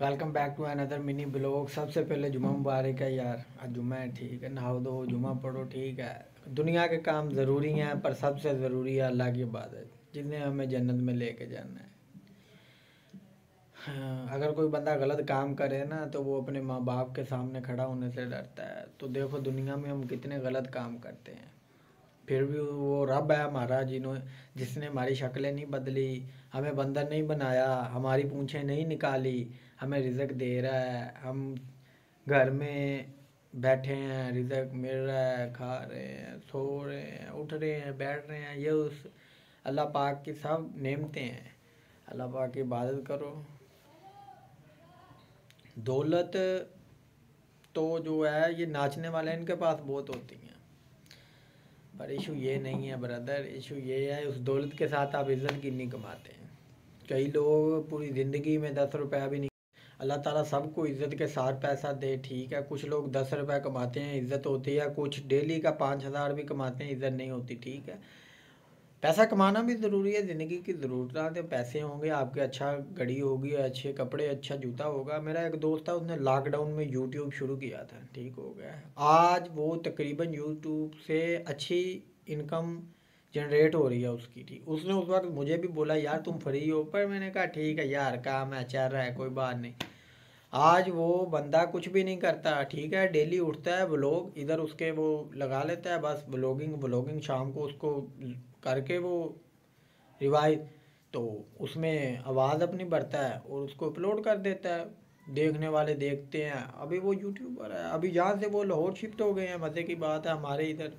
Welcome back to another mini blog. सबसे पहले जुम्मा मुबारक है यार, आज जुम्मा है, ठीक है, नहाओ दो, जुम्मा पढ़ो, ठीक है। दुनिया के काम ज़रूरी हैं पर सबसे ज़रूरी है अल्लाह की इबादत, जिन्हें हमें जन्नत में लेके जाना है। हाँ, अगर कोई बंदा गलत काम करे ना तो वो अपने माँ बाप के सामने खड़ा होने से डरता है। तो देखो दुनिया में हम कितने गलत काम करते हैं, फिर भी वो रब है हमारा, जिसने हमारी शक्लें नहीं बदली, हमें बंदर नहीं बनाया, हमारी पूँछें नहीं निकाली, हमें रिज़क दे रहा है, हम घर में बैठे हैं, रिज़क मिल रहा है, खा रहे हैं, सो रहे हैं, उठ रहे हैं, बैठ रहे हैं। ये उस अल्लाह पाक की सब नेमतें हैं। अल्लाह पाक की इबादत करो। दौलत तो जो है ये नाचने वाले इनके पास बहुत होती हैं, पर इशू ये नहीं है ब्रदर, इशू ये है उस दौलत के साथ आप इज़्ज़त की नहीं कमाते हैं। कई लोग पूरी ज़िंदगी में 10 रुपया भी नहीं। अल्लाह ताला सबको इज़्ज़त के साथ पैसा दे, ठीक है। कुछ लोग 10 रुपया कमाते हैं, इज़्ज़त होती है, कुछ डेली का 5,000 भी कमाते हैं, इज़्ज़त नहीं होती, ठीक है। पैसा कमाना भी ज़रूरी है, ज़िंदगी की ज़रूरत है। पैसे होंगे आपके, अच्छा घड़ी होगी, अच्छे कपड़े, अच्छा जूता होगा। मेरा एक दोस्त था, उसने लॉकडाउन में यूट्यूब शुरू किया था, ठीक हो गया। आज वो तकरीबन यूट्यूब से अच्छी इनकम जनरेट हो रही है उसकी, ठीक। उसने उस वक्त मुझे भी बोला यार तुम फ्री हो, पर मैंने कहा ठीक है यार, काम है, चल रहा है, कोई बात नहीं। आज वो बंदा कुछ भी नहीं करता, ठीक है, डेली उठता है, व्लॉग इधर उसके वो लगा लेता है, बस व्लॉगिंग शाम को उसको करके वो रिवाइज, तो उसमें आवाज़ अपनी भरता है और उसको अपलोड कर देता है, देखने वाले देखते हैं। अभी वो यूट्यूबर है, अभी यहाँ से वो लाहौर शिफ्ट हो गए हैं। मज़े की बात है, हमारे इधर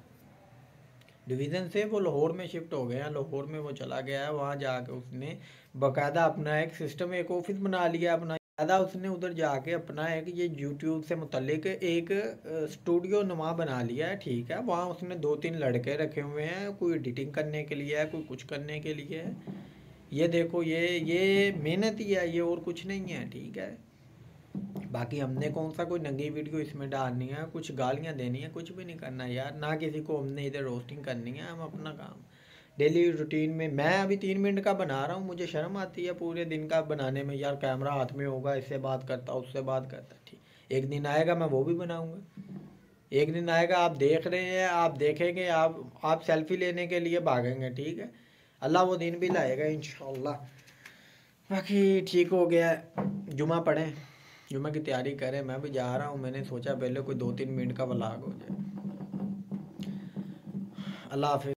डिवीज़न से वो लाहौर में शिफ्ट हो गए हैं, लाहौर में वो चला गया है। वहाँ जाके उसने बाकायदा अपना एक सिस्टम, एक ऑफिस बना लिया अपना, उसने उधर जाके अपना है कि ये यूट्यूब से मुतल्लिक एक स्टूडियो नुमा बना लिया है, ठीक है। वहाँ उसने 2-3 लड़के रखे हुए हैं, कोई एडिटिंग करने के लिए है, कोई कुछ करने के लिए है। ये देखो ये मेहनत ही है, ये और कुछ नहीं है, ठीक है। बाकी हमने कौन सा कोई नंगी वीडियो इसमें डालनी है, कुछ गालियाँ देनी है, कुछ भी नहीं करना यार, ना किसी को हमने इधर रोस्टिंग करनी है। हम अपना काम डेली रूटीन में, मैं अभी 3 मिनट का बना रहा हूँ, मुझे शर्म आती है पूरे दिन का बनाने में यार। कैमरा हाथ में होगा, इससे बात करता, उससे बात करता, ठीक। एक दिन आएगा मैं वो भी बनाऊँगा, एक दिन आएगा आप देख रहे हैं, आप देखेंगे, आप सेल्फी लेने के लिए भागेंगे, ठीक है। अल्लाह वो दिन भी लाएगा इंशाल्लाह। बाकी ठीक हो गया, जुमा पढ़ें, जुमा की तैयारी करें। मैं भी जा रहा हूँ, मैंने सोचा पहले कोई 2-3 मिनट का व्लॉग हो जाए। अल्लाह हाफिज़।